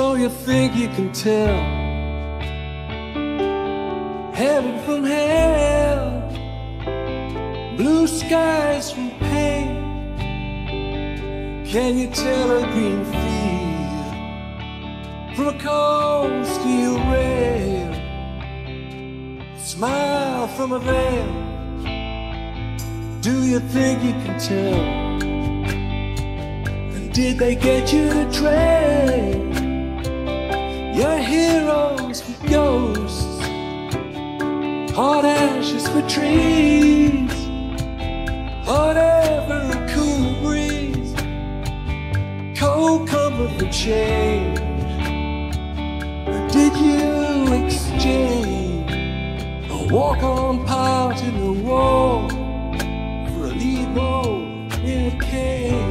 So you think you can tell heaven from hell, blue skies from pain? Can you tell a green field from a cold steel rail, smile from a veil? Do you think you can tell? And did they get you to trade your heroes for ghosts, hot ashes for trees, hot ever a cool breeze, cold comfort for change? Or did you exchange a walk-on part in the wall for a lead role in a cave?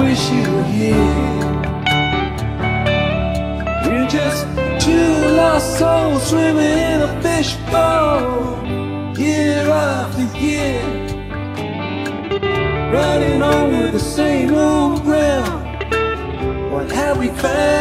Wish you were here. We're just two lost souls swimming in a fishbowl, year after year, running over the same old ground. What have we found?